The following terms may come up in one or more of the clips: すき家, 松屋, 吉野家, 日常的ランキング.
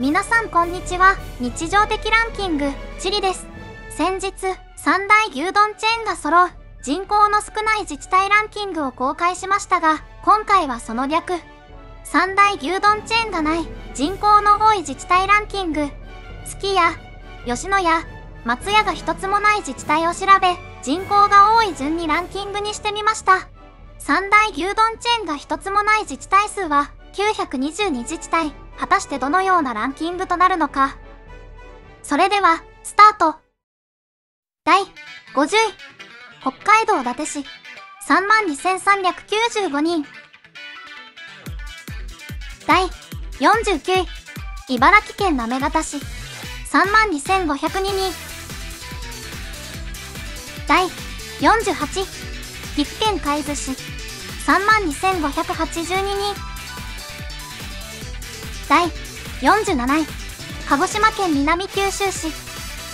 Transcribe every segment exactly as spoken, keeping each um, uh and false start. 皆さんこんにちは。日常的ランキングチリです。先日三大牛丼チェーンが揃う人口の少ない自治体ランキングを公開しましたが、今回はその略、三大牛丼チェーンがない人口の多い自治体ランキング、すき家、吉野家、松屋が一つもない自治体を調べ、人口が多い順にランキングにしてみました。三大牛丼チェーンが一つもない自治体数はきゅうひゃくにじゅうに自治体。果たしてどのようなランキングとなるのか。それでは、スタート。だいごじゅうい、北海道伊達市、さんまんにせんさんびゃくきゅうじゅうご 人。だいよんじゅうきゅうい、茨城県行方市、さんまんにせんごひゃくに 人。だいよんじゅうはちい、岐阜県海津市、さんまんにせんごひゃくはちじゅうに 人。だいよんじゅうなない、鹿児島県南九州市、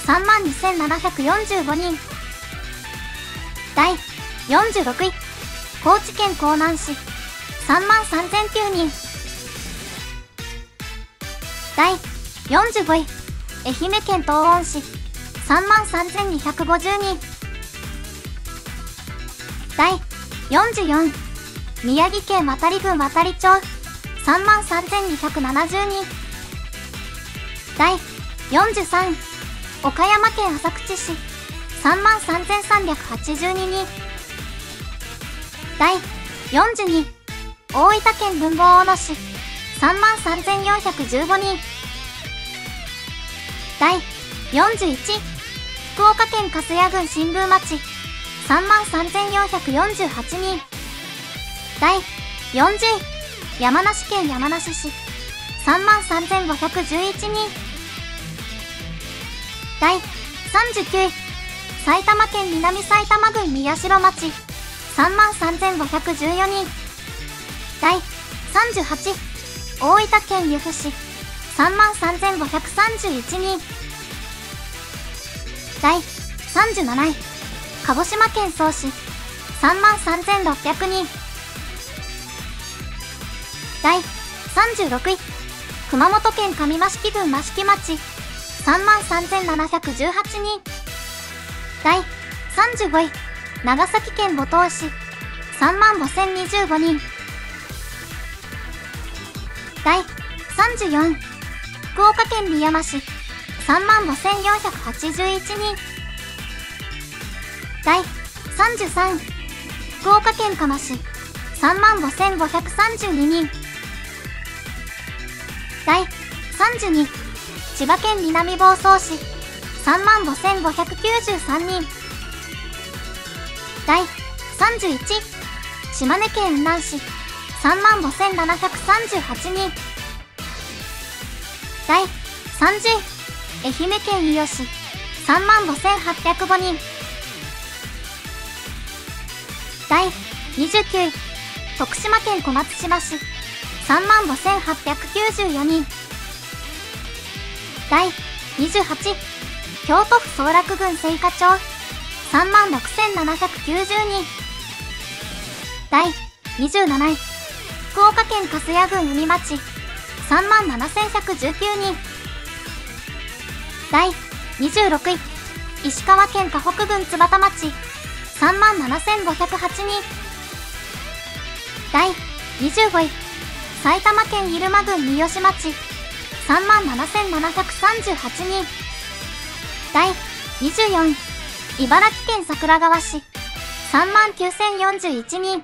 さんまんにせんななひゃくよんじゅうご 人。だいよんじゅうろくい、高知県香南市、さんまんさんぜんきゅう 人。だいよんじゅうごい、愛媛県東温市、さんまんさんぜんにひゃくごじゅう 人。だいよんじゅうよんい、宮城県亘理郡亘理町、さんまんさんぜんにひゃくななじゅう 人。だいよんじゅうさんい、岡山県浅口市、さんまんさんぜんさんびゃくはちじゅうに 人。だいよんじゅうにい、大分県豊後大野市、さんまんさんぜんよんひゃくじゅうご 人。だいよんじゅういちい、福岡県粕屋郡新宮町、さんまんさんぜんよんひゃくよんじゅうはち 人。だいよんじゅうい、山梨県山梨市、さんまんさんぜんごひゃくじゅういち 人。だいさんじゅうきゅうい、埼玉県南埼玉郡宮代町、さんまんさんぜんごひゃくじゅうよん 人。だいさんじゅうはちい、大分県由布市、さんまんさんぜんごひゃくさんじゅういち 人。だいさんじゅうなない、鹿児島県曽於市、さんまんさんぜんろっぴゃく 人。だいさんじゅうろくい、熊本県上益城郡益城町、さんまんさんぜんななひゃくじゅうはち 人。だいさんじゅうごい、長崎県五島市、さんまんごせんにじゅうご 人。だいさんじゅうよんい、福岡県みやま市、さんまんごせんよんひゃくはちじゅういち 人。だいさんじゅうさんい、福岡県嘉麻市、さんまんごせんごひゃくさんじゅうに 人。だいさんじゅうにい、千葉県南房総市、さんまんごせんごひゃくきゅうじゅうさん 人。だいさんじゅういちい、島根県雲南市、さんまんごせんななひゃくさんじゅうはち 人。だいさんじゅうい、愛媛県伊予市、さんまんごせんはっぴゃくご 人。だいにじゅうきゅうい、徳島県小松島市、さんまんごせんはっぴゃくきゅうじゅうよん 人。だいにじゅうはちい、京都府総楽郡精華町、さんまんろくせんななひゃくきゅうじゅう 人。だいにじゅうなない、福岡県粕屋郡海町、さんまんななせんひゃくじゅうきゅう 人。だいにじゅうろくい、石川県かほく郡津幡町、さんまんななせんごひゃくはち 人。だいにじゅうごい、埼玉県入間郡三好町、さんまんななせんななひゃくさんじゅうはち 人。だいにじゅうよんい、茨城県桜川市、さんまんきゅうせんよんじゅういち 人。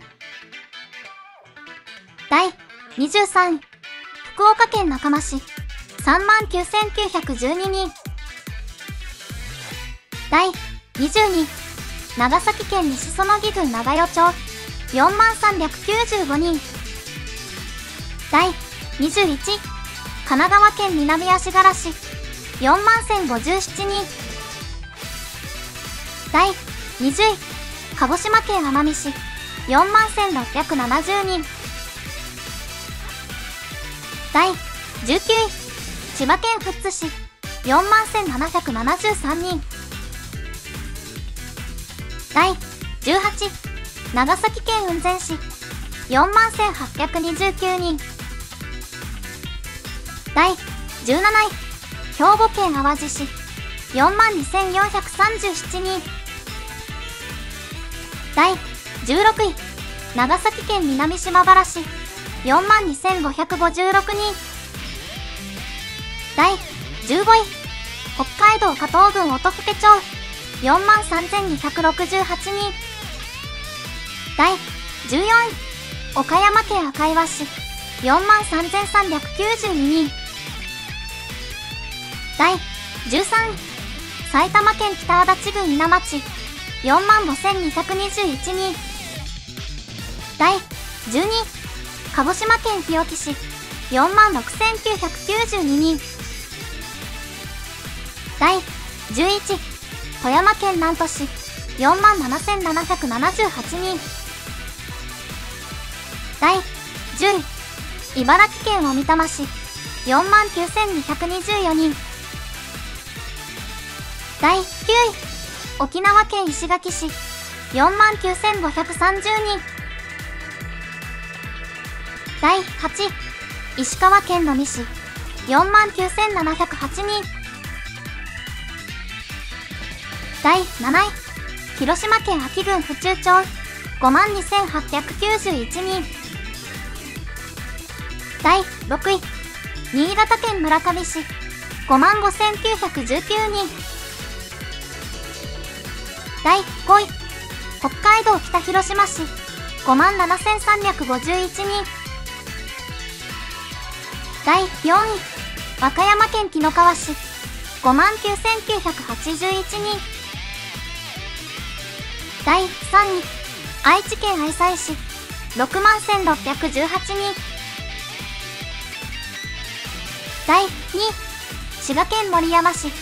だいにじゅうさんい、福岡県中間市、さんまんきゅうせんきゅうひゃくじゅうに 人。だいにじゅうにい、長崎県西園木郡長与町、よんまんさんびゃくきゅうじゅうご 人。だいにじゅういちい、神奈川県南足柄市、よんまんせんごじゅうなな 人。だいにじゅうい、鹿児島県奄美市、よんまんせんろっぴゃくななじゅう 人。だいじゅうきゅうい、千葉県富津市、よんまんせんななひゃくななじゅうさん 人。だいじゅうはちい、長崎県雲仙市、よんまんせんはっぴゃくにじゅうきゅう 人。じゅうなない、兵庫県淡路市 よんまんにせんよんひゃくさんじゅうななにん、だいじゅうろくい、長崎県南島原市 よんまんにせんごひゃくごじゅうろくにん、だいじゅうごい、北海道加東郡音更町 よんまんさんぜんにひゃくろくじゅうはちにん、だいじゅうよんい、岡山県赤磐市 よんまんさんぜんさんびゃくきゅうじゅうににん、だいじゅうさんい、埼玉県北足立郡伊奈町 よんまんごせんにひゃくにじゅういちにん、だいじゅうにい、鹿児島県日置市 よんまんろくせんきゅうひゃくきゅうじゅうににん、だいじゅういちい、富山県南砺市 よんまんななせんななひゃくななじゅうはちにん、だいじゅうい、茨城県小美玉市 よんまんきゅうせんにひゃくにじゅうよにん、だいきゅうい、沖縄県石垣市 よんまんきゅうせんごひゃくさんじゅうにん、だいはちい、石川県能美市 よんまんきゅうせんななひゃくはちにん、だいなない、広島県安芸郡府中町 ごまんにせんはっぴゃくきゅうじゅういちにん、だいろくい、新潟県村上市 ごまんごせんきゅうひゃくじゅうきゅうにん、だいごい、北海道北広島市 ごまんななせんさんびゃくごじゅういちにん、だいよんい、和歌山県紀の川市 ごまんきゅうせんきゅうひゃくはちじゅういちにん、だいさんい、愛知県愛西市 ろくまんせんろっぴゃくじゅうはちにん、だいにい、滋賀県守山市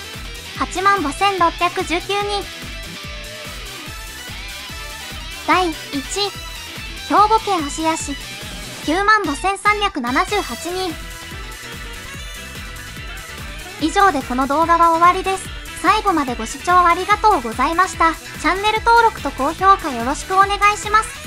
はちまんごせんろっぴゃくじゅうきゅうにん、だいいちい、兵庫県芦屋市 きゅうまんごせんさんびゃくななじゅうはちにん。以上でこの動画は終わりです。最後までご視聴ありがとうございました。チャンネル登録と高評価よろしくお願いします。